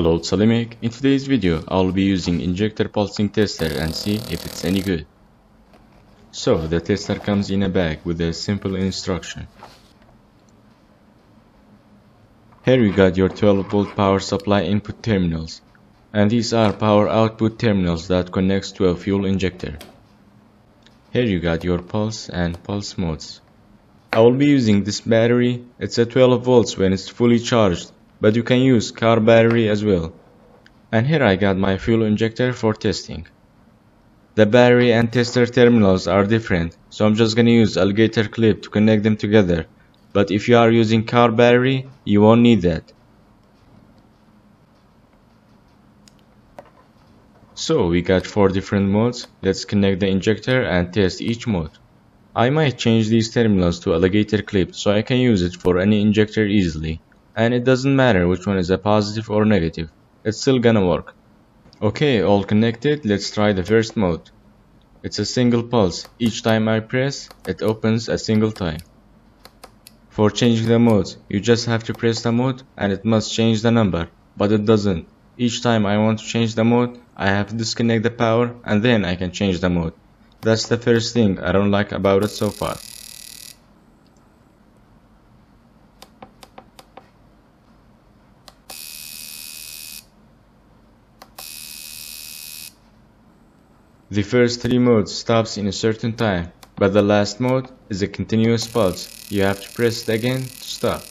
Hello, it's Salimik. In today's video, I'll be using injector pulsing tester and see if it's any good. So, the tester comes in a bag with a simple instruction. Here you got your 12-volt power supply input terminals, and these are power output terminals that connects to a fuel injector. Here you got your pulse and pulse modes. I will be using this battery. It's at 12 volts when it's fully charged, but you can use car battery as well. And here I got my fuel injector for testing. The battery and tester terminals are different, so I'm just gonna use alligator clip to connect them together. But if you are using car battery, you won't need that. So we got 4 different modes. Let's connect the injector and test each mode. I might change these terminals to alligator clip so I can use it for any injector easily. And it doesn't matter which one is a positive or negative, it's still gonna work. Okay, all connected, let's try the first mode. It's a single pulse, each time I press, it opens a single time. For changing the modes, you just have to press the mode and it must change the number, but it doesn't. Each time I want to change the mode, I have to disconnect the power and then I can change the mode. That's the first thing I don't like about it so far. The first 3 modes stops in a certain time, but the last mode is a continuous pulse. You have to press it again to stop.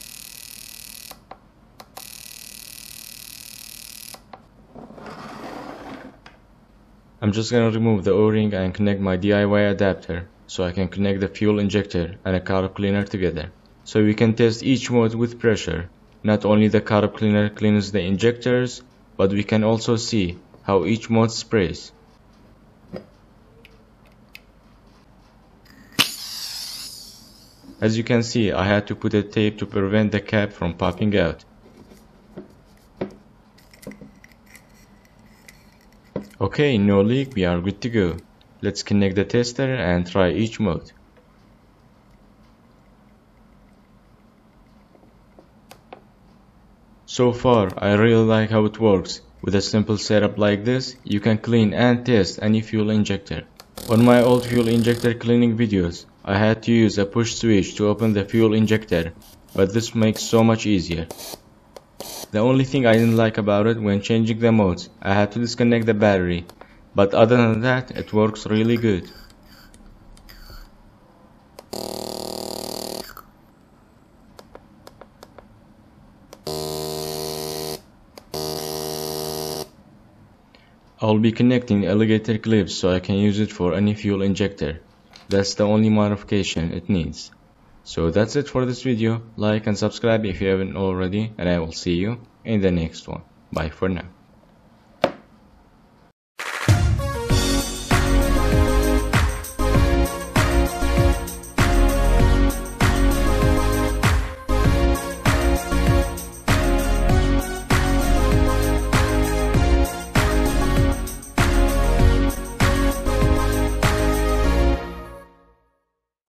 I'm just gonna remove the O-ring and connect my DIY adapter so I can connect the fuel injector and a carb cleaner together. So we can test each mode with pressure. Not only the carb cleaner cleans the injectors, but we can also see how each mode sprays. As you can see, I had to put a tape to prevent the cap from popping out. Okay, no leak, we are good to go. Let's connect the tester and try each mode. So far, I really like how it works. With a simple setup like this, you can clean and test any fuel injector. On my old fuel injector cleaning videos, I had to use a push switch to open the fuel injector, but this makes so much easier. The only thing I didn't like about it when changing the modes, I had to disconnect the battery, but other than that, it works really good. I'll be connecting alligator clips so I can use it for any fuel injector. That's the only modification it needs. So that's it for this video. Like and subscribe if you haven't already, and I will see you in the next one. Bye for now.